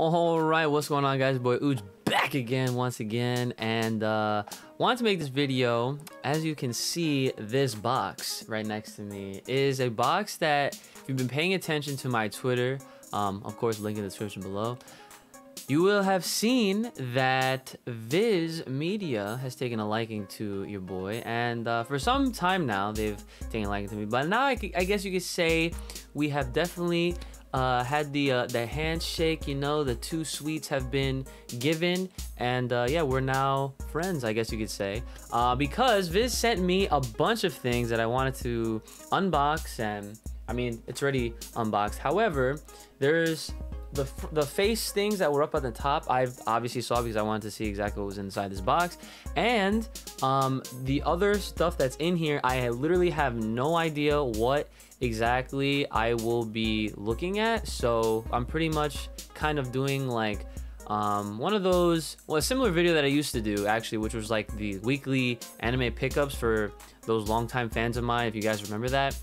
Alright, what's going on, guys? Boy Ooge back once again, and wanted to make this video. As you can see, this box right next to me is a box that, if you've been paying attention to my Twitter, of course, link in the description below, you will have seen that Viz Media has taken a liking to your boy, and for some time now, they've taken a liking to me. But now, I guess you could say we have definitely had the handshake, you know, the two sweets have been given, and yeah, we're now friends, I guess you could say, because Viz sent me a bunch of things that I wanted to unbox, and I mean, it's already unboxed. However, there's the face things that were up at the top. I've obviously saw because I wanted to see exactly what was inside this box, and the other stuff that's in here, I literally have no idea what exactly I will be looking at, so I'm pretty much kind of doing like one of those, well, a similar video that I used to do actually, which was like the weekly anime pickups for those longtime fans of mine, if you guys remember that.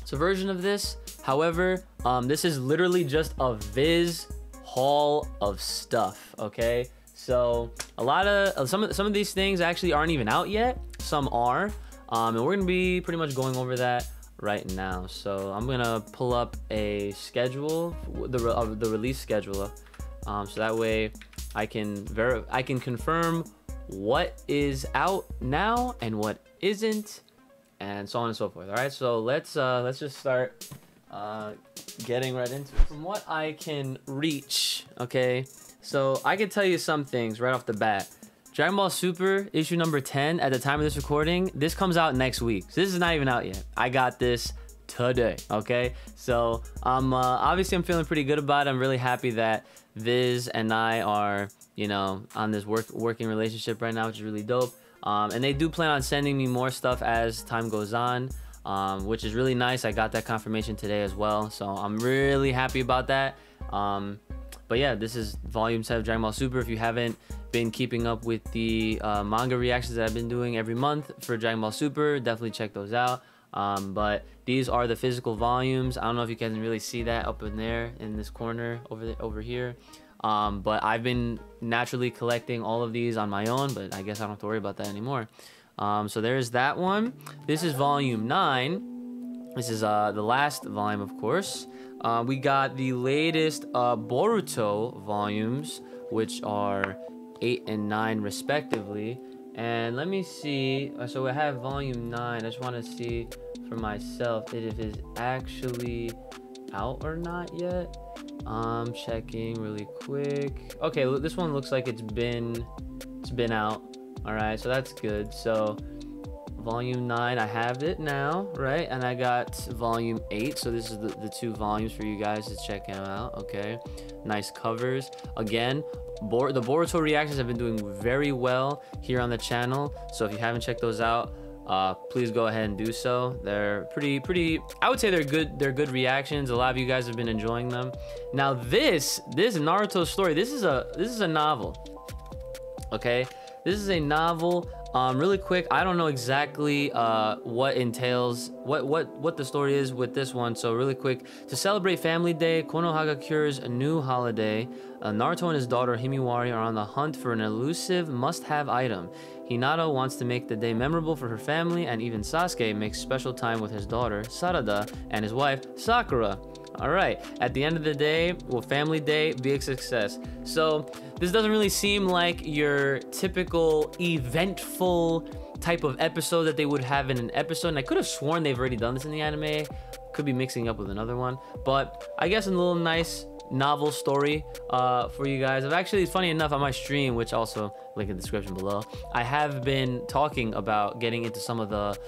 It's a version of this. However, this is literally just a Viz haul of stuff, okay? So a lot of some of these things actually aren't even out yet, some are, and we're gonna be pretty much going over that right now. So I'm gonna pull up a schedule, the release schedule, so that way I can confirm what is out now and what isn't, and so on and so forth. All right, so let's just start getting right into it. From what I can reach, okay, so I can tell you some things right off the bat. Dragon Ball Super issue number 10, at the time of this recording, this comes out next week. So this is not even out yet. I got this today, okay? So obviously I'm feeling pretty good about it. I'm really happy that Viz and I are, you know, on this working relationship right now, which is really dope. And they do plan on sending me more stuff as time goes on, which is really nice. I got that confirmation today as well, so I'm really happy about that. But yeah, this is volume 7 of Dragon Ball Super. If you haven't been keeping up with the manga reactions that I've been doing every month for Dragon Ball Super, definitely check those out. But these are the physical volumes. I don't know if you can really see that up in there in this corner over here. But I've been naturally collecting all of these on my own, but I guess I don't have to worry about that anymore. So there's that one. This is volume 9. This is the last volume, of course. We got the latest Boruto volumes, which are 8 and 9 respectively, and let me see, so I have volume 9. I just want to see for myself if it's actually out or not yet. I'm checking really quick. Okay, this one looks like it's been out. All right, so that's good. So volume 9, I have it now, right? And I got volume 8, so this is the two volumes for you guys to check out. Okay, nice covers again. The Boruto reactions have been doing very well here on the channel, so if you haven't checked those out, please go ahead and do so. They're pretty, I would say they're good. They're good reactions. A lot of you guys have been enjoying them. Now this Naruto story, this is a novel, okay? This is a novel. Really quick, I don't know exactly what entails, what the story is with this one. So really quick, to celebrate Family Day, Konohaga Cure's a new holiday. Naruto and his daughter Himawari are on the hunt for an elusive must-have item. Hinata wants to make the day memorable for her family, and even Sasuke makes special time with his daughter Sarada and his wife Sakura. All right, at the end of the day, will Family Day be a success? So this doesn't really seem like your typical eventful type of episode that they would have in an episode, and I could have sworn they've already done this in the anime. Could be mixing up with another one, but I guess a little nice novel story for you guys. I've actually, funny enough, on my stream, which also link in the description below, I have been talking about getting into some of the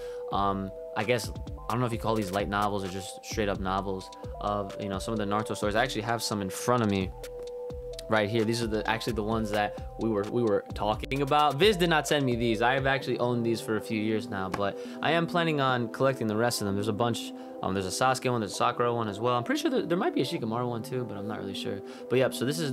I guess, I don't know if you call these light novels or just straight up novels, of, you know, some of the Naruto stories. I actually have some in front of me right here. These are actually the ones that we were talking about. Viz did not send me these. I have actually owned these for a few years now, but I am planning on collecting the rest of them. There's a bunch. There's a Sasuke one, there's a Sakura one as well. I'm pretty sure there might be a Shikamaru one too, but I'm not really sure. But yep, so this is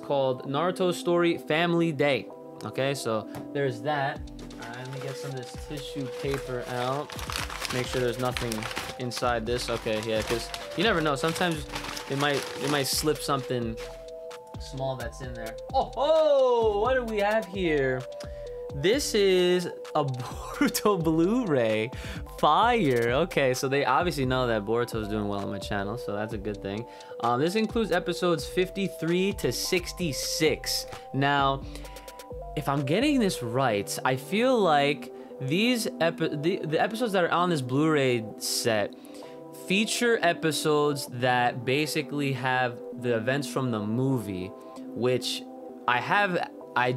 called Naruto Story Family Day. Okay, so there's that. Alright, let me get some of this tissue paper out. Make sure there's nothing inside this. Okay, yeah, because you never know. Sometimes they might slip something small that's in there. Oh, what do we have here? This is a Boruto Blu-ray. Fire. Okay, so they obviously know that Boruto's doing well on my channel, so that's a good thing. This includes episodes 53 to 66. Now, if I'm getting this right, I feel like these the episodes that are on this Blu-ray set feature episodes that basically have the events from the movie, which I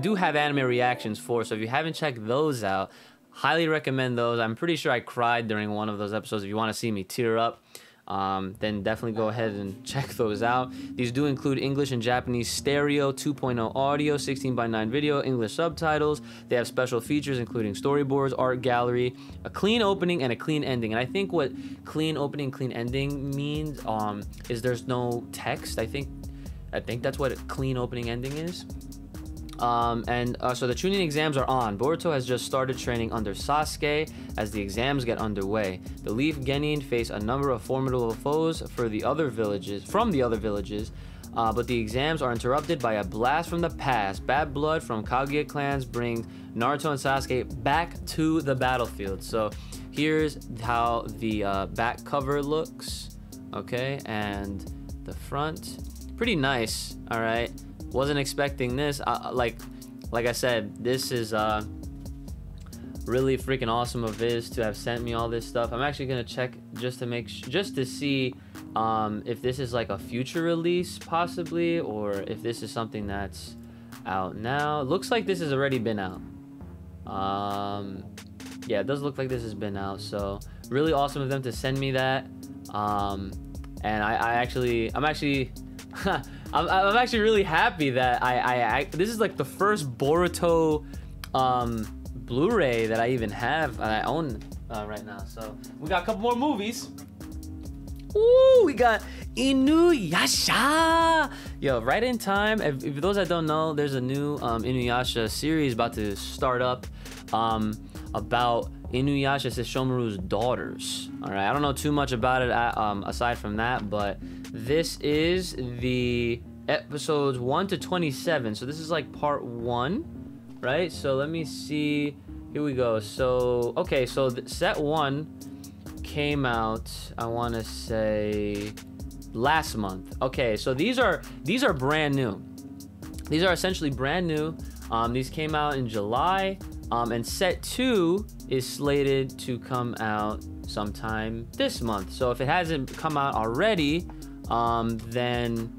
do have anime reactions for, so if you haven't checked those out, highly recommend those. I'm pretty sure I cried during one of those episodes. If you want to see me tear up, then definitely go ahead and check those out. These do include English and Japanese stereo, 2.0 audio, 16:9 video, English subtitles. They have special features including storyboards, art gallery, a clean opening, and a clean ending. And I think what clean opening, clean ending means is there's no text. I think that's what a clean opening ending is. So the Chunin exams are on. Boruto has just started training under Sasuke as the exams get underway. The Leaf Genin face a number of formidable foes from the other villages, but the exams are interrupted by a blast from the past. Bad blood from Kaguya clans brings Naruto and Sasuke back to the battlefield. So here's how the back cover looks, okay, and the front. Pretty nice, all right. Wasn't expecting this. Like I said, this is really freaking awesome of Viz to have sent me all this stuff. I'm actually gonna check just to see if this is like a future release possibly, or if this is something that's out now. Looks like this has already been out. Yeah, it does look like this has been out. So really awesome of them to send me that. And I'm actually. I'm actually really happy that this is like the first Boruto Blu-ray that I even have and I own right now. So we got a couple more movies. Ooh, we got Inuyasha. Yo, right in time. If those that don't know, there's a new Inuyasha series about to start up about Inuyasha Sesshomaru's daughters. All right, I don't know too much about it aside from that, but this is the episodes 1 to 27. So this is like part 1, right? So let me see. Here we go. So, okay, so set 1 came out, I want to say, last month. Okay, so these are brand new. These are essentially brand new. These came out in July. And set 2 is slated to come out sometime this month. So if it hasn't come out already, then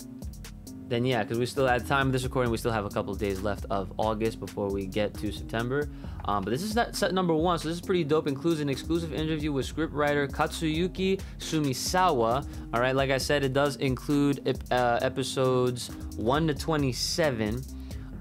yeah, because we still, at the time of this recording, we still have a couple of days left of August before we get to September. But this is not set number 1, so this is pretty dope. Includes an exclusive interview with scriptwriter Katsuyuki Sumisawa. All right, like I said, it does include episodes 1 to 27.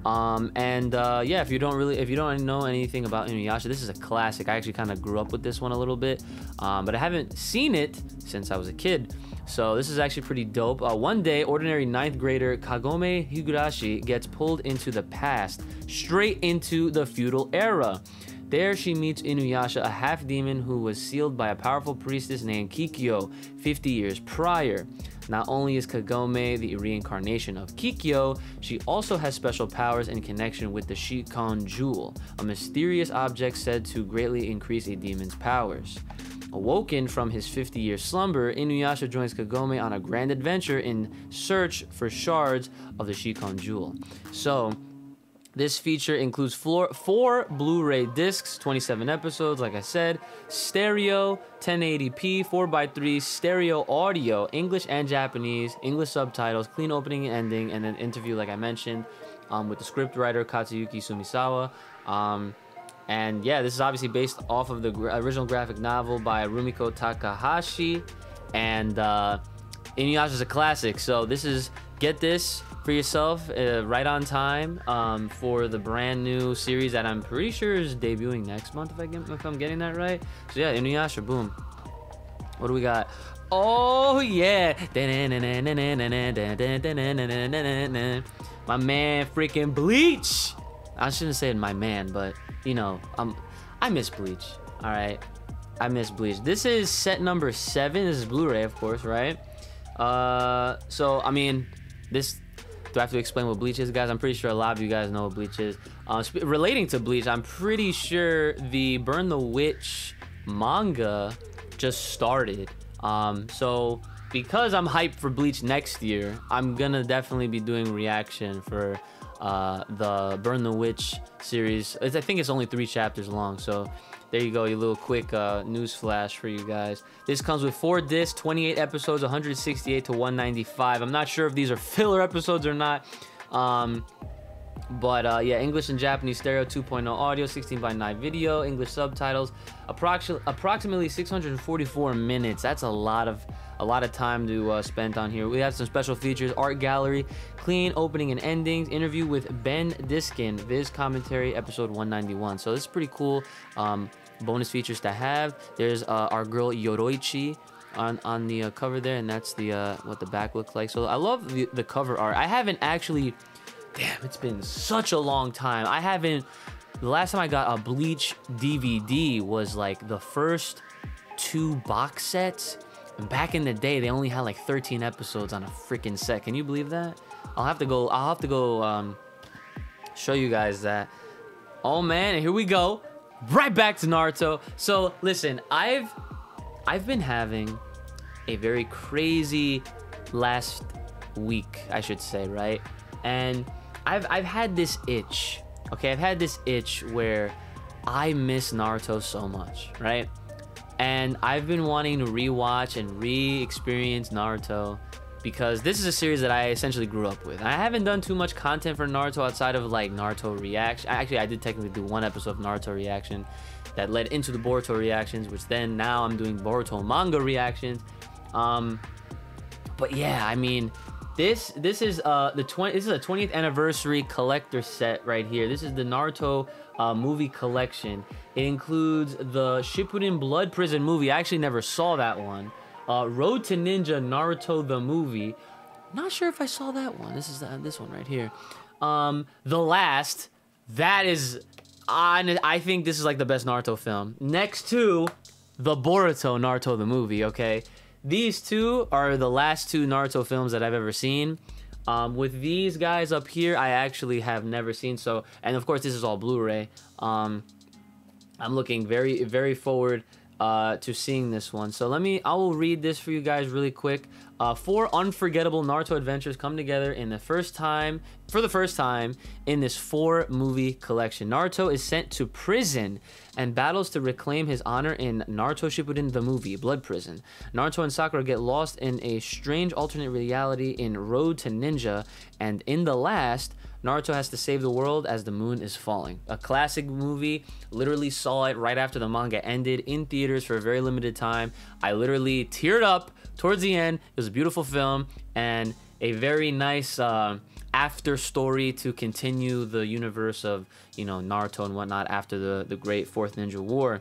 Yeah, if you don't know anything about Inuyasha, this is a classic. I actually kind of grew up with this one a little bit, but I haven't seen it since I was a kid, so this is actually pretty dope. One day, ordinary 9th grader Kagome Higurashi gets pulled into the past, straight into the feudal era. There she meets Inuyasha, a half-demon who was sealed by a powerful priestess named Kikyo 50 years prior. Not only is Kagome the reincarnation of Kikyo, she also has special powers in connection with the Shikon Jewel, a mysterious object said to greatly increase a demon's powers. Awoken from his 50-year slumber, Inuyasha joins Kagome on a grand adventure in search for shards of the Shikon Jewel. So, this feature includes four Blu-ray discs, 27 episodes, like I said, stereo, 1080p, 4:3, stereo audio, English and Japanese, English subtitles, clean opening and ending, and an interview, like I mentioned, with the scriptwriter Katsuyuki Sumisawa. And yeah, this is obviously based off of the original graphic novel by Rumiko Takahashi, and Inuyasha is a classic, so this is, get this for yourself right on time for the brand new series that I'm pretty sure is debuting next month, if I'm getting that right. So yeah, Inuyasha, boom. What do we got? Oh yeah, my man freaking Bleach. I shouldn't say my man, but you know, I miss Bleach. All right, I miss Bleach. This is set number 7. This is Blu-ray, of course, right? So I mean, this Do I have to explain what Bleach is, guys? I'm pretty sure a lot of you guys know what Bleach is. Relating to Bleach, I'm pretty sure the Burn the Witch manga just started. So because I'm hyped for Bleach next year, I'm gonna definitely be doing reaction for the Burn the Witch series. I think it's only 3 chapters long, so there you go, your little quick news flash for you guys. This comes with 4 discs, 28 episodes, 168 to 195. I'm not sure if these are filler episodes or not. Yeah, English and Japanese stereo, 2.0 audio, 16:9 video, English subtitles, approximately 644 minutes. That's a lot of time to spend on here. We have some special features: art gallery, clean opening and endings, interview with Ben Diskin, Viz commentary, episode 191. So this is pretty cool. Bonus features to have. There's our girl Yoroichi on the cover there, and that's the what the back looks like. So I love the cover art. I haven't actually. Damn, it's been such a long time. I haven't. The last time I got a Bleach DVD was like the first 2 box sets. And back in the day, they only had like 13 episodes on a freaking set. Can you believe that? I'll have to go show you guys that. Oh man, and here we go. Right back to Naruto. So listen, I've been having a very crazy last week, I should say, right? And I've had this itch, okay? I've had this itch where I miss Naruto so much, right? And I've been wanting to rewatch and re-experience Naruto because this is a series that I essentially grew up with. I haven't done too much content for Naruto outside of like Naruto reaction. Actually, I did technically do 1 episode of Naruto reaction that led into the Boruto reactions, which then now I'm doing Boruto manga reactions. But yeah, I mean, this is this is a 20th anniversary collector set right here. This is the Naruto movie collection. It includes the Shippuden Blood Prison movie. I actually never saw that one. Road to Ninja Naruto the movie. Not sure if I saw that one. This is this one right here. The Last. That is on. I think this is like the best Naruto film next to the Boruto Naruto the movie. Okay. These 2 are the last 2 Naruto films that I've ever seen. With these guys up here, I actually have never seen. So, and of course, this is all Blu-ray. I'm looking very, very forward to seeing this one. So I will read this for you guys really quick. 4 unforgettable Naruto adventures come together for the first time in this 4 movie collection. Naruto is sent to prison and battles to reclaim his honor in Naruto Shippuden the movie, Blood Prison. Naruto and Sakura get lost in a strange alternate reality in Road to Ninja, and in The Last, Naruto has to save the world as the moon is falling. A classic movie. Literally saw it right after the manga ended in theaters for a very limited time. I literally teared up towards the end. It was a beautiful film and a very nice after story to continue the universe of, you know, Naruto and whatnot after the great 4th Ninja War.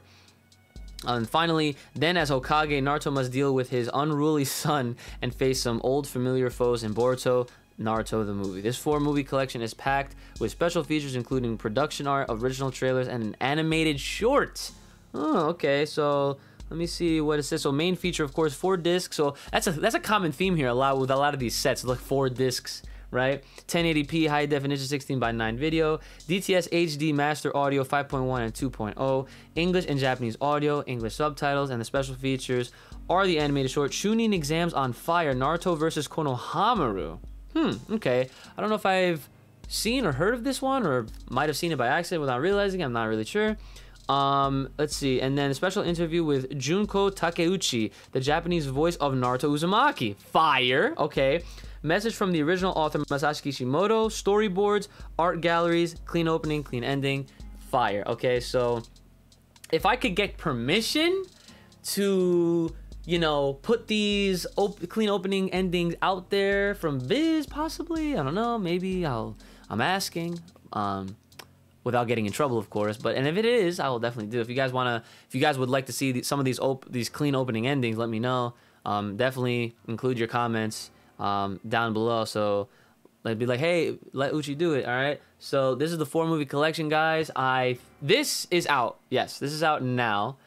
And finally, then as Hokage, Naruto must deal with his unruly son and face some old familiar foes in Boruto Naruto the movie. This 4 movie collection is packed with special features including production art, original trailers, and an animated short. Oh, okay, so let me see what it says. So main feature, of course, 4 discs. So that's a common theme here with a lot of these sets, like 4 discs, right? 1080p high definition 16:9 video, DTS HD master audio 5.1 and 2.0, English and Japanese audio, English subtitles, and the special features are the animated short Chunin Exams on Fire, Naruto versus Konohamaru. Okay. I don't know if I've seen or heard of this one, or might have seen it by accident without realizing. I'm not really sure. Let's see. And then a special interview with Junko Takeuchi, the Japanese voice of Naruto Uzumaki. Fire. Okay. Message from the original author Masashi Kishimoto. Storyboards, art galleries, clean opening, clean ending. Fire. Okay. So if I could get permission to, you know, put these clean opening endings out there from Viz, possibly. I don't know. Maybe I'm asking, without getting in trouble, of course. But and if it is, I will definitely do. If you guys would like to see some of these clean opening endings, let me know. Definitely include your comments down below. So let's be like, hey, let Uchi do it. All right. So this is the 4 movie collection, guys. This is out. Yes, this is out now.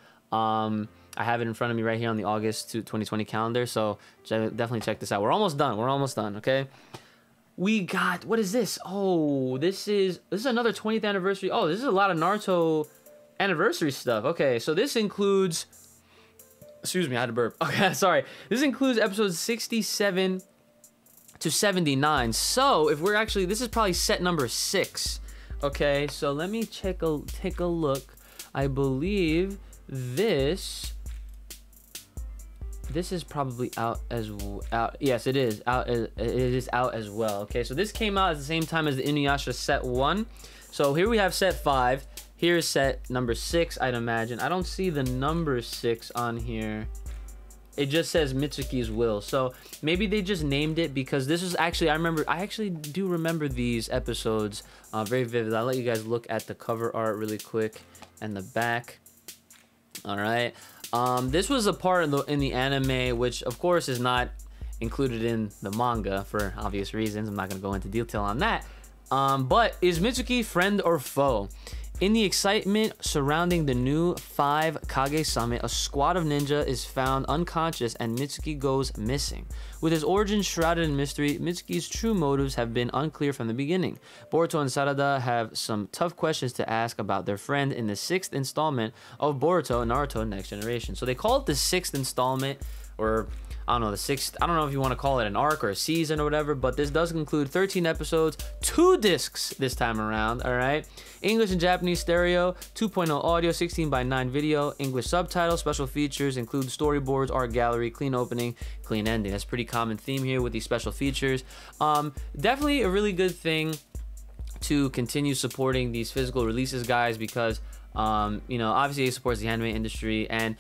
I have it in front of me right here on the August 2020 calendar, so definitely check this out. We're almost done. Okay? we got, what is this? Oh, this is another 20th anniversary. Oh, this is a lot of Naruto anniversary stuff. Okay, so this includes, excuse me, I had to burp. Okay, sorry. This includes episodes 67 to 79. So if we're actually, this is probably set number 6. Okay, so let me take a look. I believe this is probably out as out. Yes, it is out. It is out as well. Okay, so this came out at the same time as the Inuyasha set 1. So here we have set 5. Here's set number 6. I'd imagine. I don't see the number 6 on here. It just says Mitsuki's Will. So maybe they just named it because this is actually, I actually do remember these episodes very vividly. I'll let you guys look at the cover art really quick and the back. All right. This was a part in the anime, which of course is not included in the manga for obvious reasons. I'm not going to go into detail on that. But is Mitsuki friend or foe? In the excitement surrounding the new 5 Kage Summit, a squad of ninja is found unconscious and Mitsuki goes missing. With his origins shrouded in mystery, Mitsuki's true motives have been unclear from the beginning. Boruto and Sarada have some tough questions to ask about their friend in the 6th installment of Boruto and Naruto Next Generation. So they call it the 6th installment, or I don't know, the 6th, I don't know if you want to call it an arc or a season or whatever, but this does include 13 episodes, 2 discs this time around, all right? English and Japanese stereo, 2.0 audio, 16:9 video, English subtitles. Special features include storyboards, art gallery, clean opening, clean ending. That's a pretty common theme here with these special features. Definitely a really good thing to continue supporting these physical releases, guys, because, you know, obviously it supports the anime industry and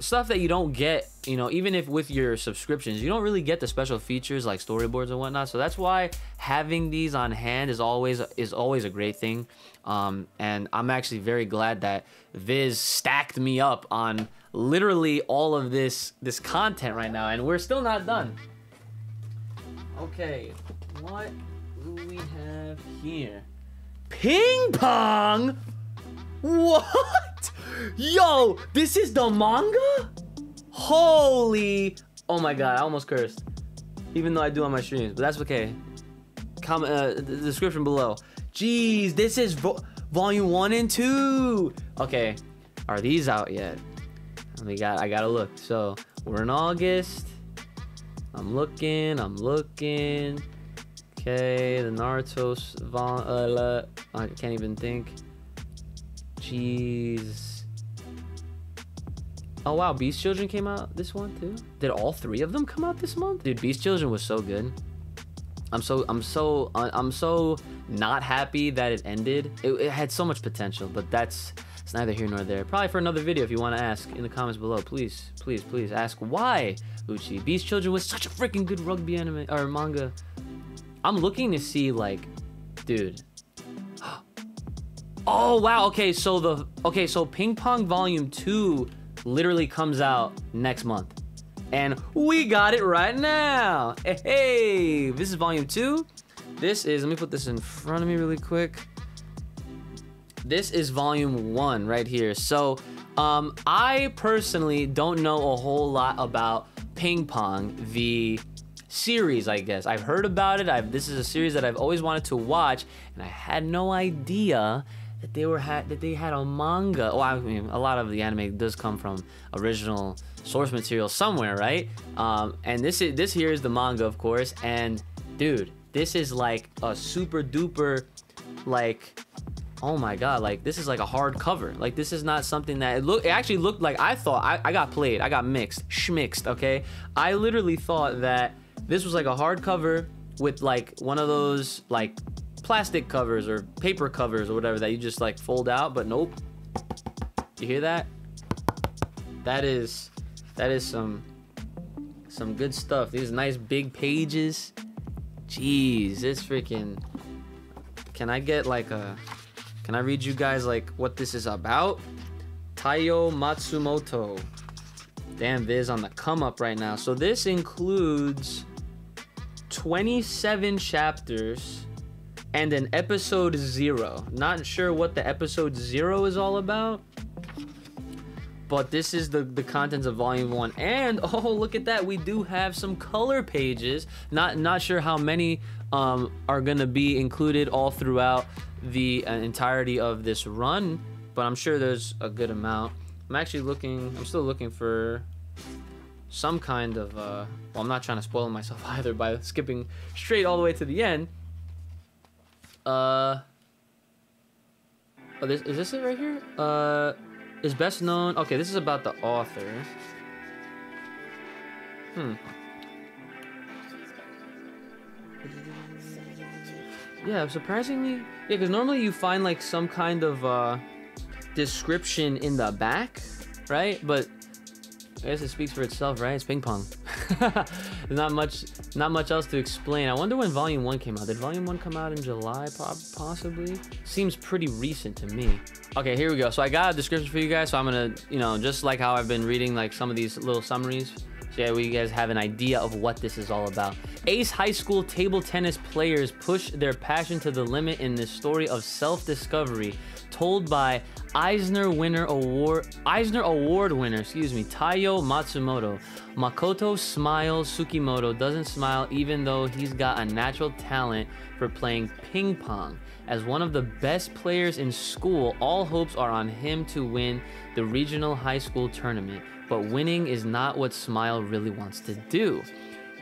stuff that you don't get, you know, even if with your subscriptions, you don't really get the special features like storyboards and whatnot. So that's why having these on hand is always a great thing. And I'm actually very glad that Viz stacked me up on literally all of this content right now, and we're still not done. Okay, what do we have here? Ping Pong? What? Yo, this is the manga? Holy, oh my god, I almost cursed, even though I do on my streams, but that's okay. Comment the description below. Jeez, this is volume 1 and 2. Okay, are these out yet? I gotta look. So we're in August. I'm looking. Okay, the Naruto's I can't even think. Jeez. Oh wow, Beast Children came out this one too. Did all 3 of them come out this month? Dude, Beast Children was so good. I'm so not happy that it ended. It had so much potential, but it's neither here nor there. Probably for another video if you want to ask in the comments below. Please, please, please ask why, Uchi. Beast Children was such a freaking good rugby anime or manga. I'm looking to see, like, dude. Oh wow, okay, so Ping Pong Volume 2 literally comes out next month. And we got it right now. Hey, this is Volume 2. This is, let me put this in front of me really quick. This is Volume 1 right here. So, I personally don't know a whole lot about Ping Pong, the series, I guess. I've heard about it. This is a series that I've always wanted to watch, and I had no idea that they had a manga. Well, I mean, a lot of the anime does come from original source material somewhere, right? And this here is the manga, of course. And dude, this is like a super duper, like, oh my god, like this is like a hard cover. Like this is not something that it actually looked like. I thought I got played. I got mixed, schmixed. Okay, I literally thought that this was like a hard cover with like one of those like plastic covers or paper covers or whatever that you just like fold out, but nope. You hear that? That is some good stuff. These nice big pages. Jeez, it's freaking. Can I read you guys like what this is about? Taiyo Matsumoto. Damn, Viz on the come up right now. So this includes 27 chapters and an episode 0. Not sure what the episode 0 is all about, but this is the contents of volume 1. And oh, look at that, we do have some color pages. Not sure how many are going to be included all throughout the entirety of this run, but I'm sure there's a good amount. I'm actually looking, I'm still looking for some kind of, well, I'm not trying to spoil myself either by skipping straight all the way to the end. Oh, is this it right here? Is best known, okay, this is about the author. Yeah, surprisingly, because normally you find like some kind of description in the back, right? But I guess it speaks for itself, right? It's Ping Pong. There's not much else to explain. I wonder when Volume 1 came out. Did Volume 1 come out in July, possibly? Seems pretty recent to me. Okay, here we go. So I got a description for you guys. So I'm gonna, you know, just like how I've been reading like some of these little summaries. So yeah, we guys have an idea of what this is all about. Ace high school table tennis players push their passion to the limit in this story of self-discovery, told by Eisner Award winner, excuse me, Taiyo Matsumoto. Makoto smiles. Sukimoto doesn't smile, even though he's got a natural talent for playing ping pong. As one of the best players in school, all hopes are on him to win the regional high school tournament. But winning is not what Smile really wants to do.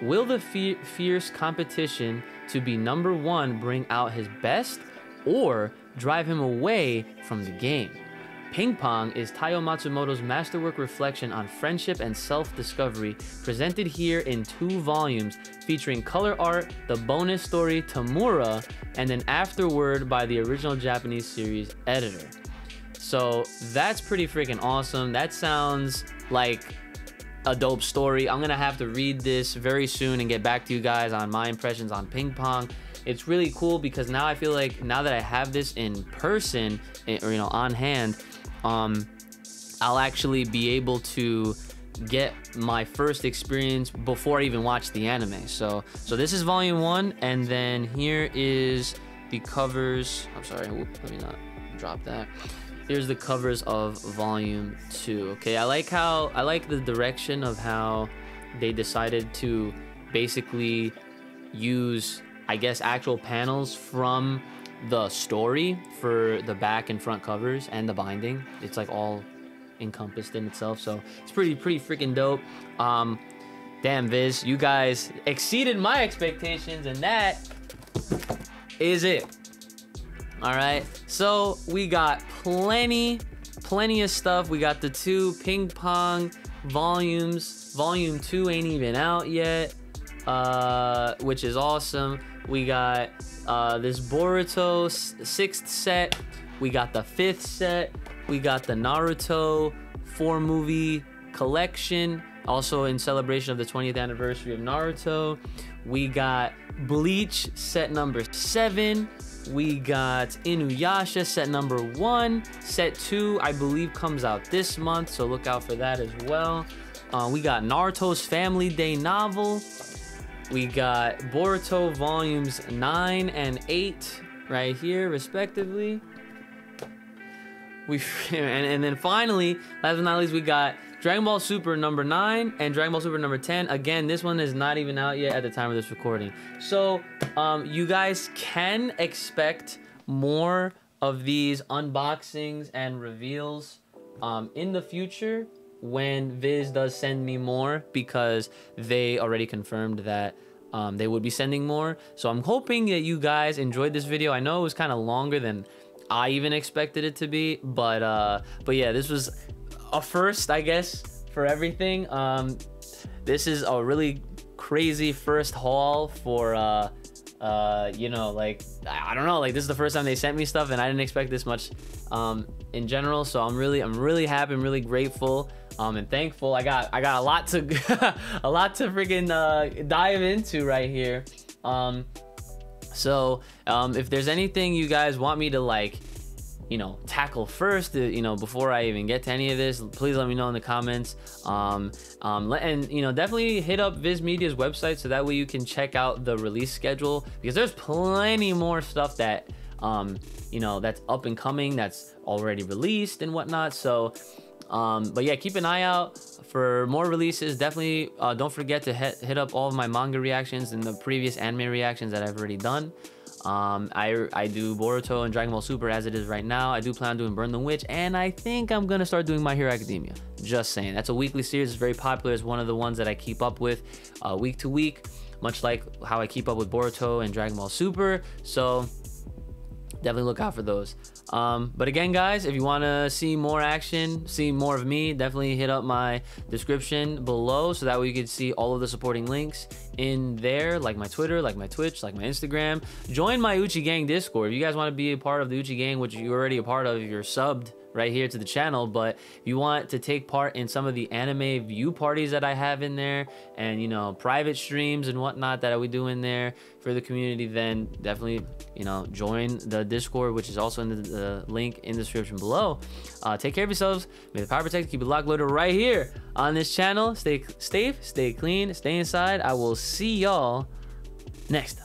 Will the fierce competition to be number one bring out his best or drive him away from the game? Ping Pong is Taiyo Matsumoto's masterwork reflection on friendship and self-discovery, presented here in 2 volumes, featuring color art, the bonus story Tamura, and an afterword by the original Japanese series editor. So that's pretty freaking awesome. That sounds like a dope story. I'm gonna have to read this very soon and get back to you guys on my impressions on Ping Pong. It's really cool because now I feel like now that I have this in person, or you know, on hand, I'll actually be able to get my first experience before I even watch the anime. So this is Volume 1, and then here is the covers. I'm sorry, let me not drop that. Here's the covers of Volume 2. Okay, I like the direction of how they decided to basically use, I guess, actual panels from the story for the back and front covers and the binding. It's like all encompassed in itself, so it's pretty freaking dope. Damn, Viz, you guys exceeded my expectations, and that is it. All right, so we got plenty of stuff. We got the 2 Ping Pong volumes. Volume 2 ain't even out yet, which is awesome. We got this Boruto 6th set. We got the 5th set. We got the Naruto 4-movie collection, also in celebration of the 20th anniversary of Naruto. We got Bleach set number 7. We got Inuyasha set number 1. Set 2, I believe, comes out this month, so look out for that as well. We got Naruto's Family Day novel. We got Boruto volumes 9 and 8 right here, respectively. And then finally, last but not least, we got Dragon Ball Super number 9 and Dragon Ball Super number 10. Again, this one is not even out yet at the time of this recording. So you guys can expect more of these unboxings and reveals in the future when Viz does send me more, because they already confirmed that they would be sending more. So I'm hoping that you guys enjoyed this video. I know it was kind of longer than I even expected it to be, but yeah, this was a first, I guess, for everything. This is a really crazy first haul for you know, like, I don't know, like, this is the first time they sent me stuff and I didn't expect this much in general. So I'm really happy, I'm really grateful and thankful. I got a lot to freaking dive into right here. So if there's anything you guys want me to, like, you know, tackle first, you know, before I even get to any of this, please let me know in the comments. And you know, definitely hit up Viz Media's website so that way you can check out the release schedule, because there's plenty more stuff that you know, that's up and coming, that's already released and whatnot. So But yeah, keep an eye out for more releases. Definitely don't forget to hit up all of my manga reactions and the previous anime reactions that I've already done. I do Boruto and Dragon Ball Super as it is right now. I do plan on doing Burn the Witch, and I think I'm gonna start doing My Hero Academia. Just saying, that's a weekly series. It's very popular. It's one of the ones that I keep up with week to week, much like how I keep up with Boruto and Dragon Ball Super. So definitely look out for those. But again, guys, if you want to see more action, see more of me, definitely hit up my description below so that way you can see all of the supporting links in there, like my Twitter, like my Twitch, like my Instagram. Join my Uchi Gang Discord. If you guys want to be a part of the Uchi Gang, which you're already a part of, you're subbed right here to the channel, but if you want to take part in some of the anime view parties that I have in there, and you know, private streams and whatnot that we do in there for the community, then definitely, you know, join the Discord, which is also in the link in the description below. Take care of yourselves. May the power protect. Keep it locked, loaded right here on this channel. Stay safe, stay clean, stay inside. I will see y'all next time.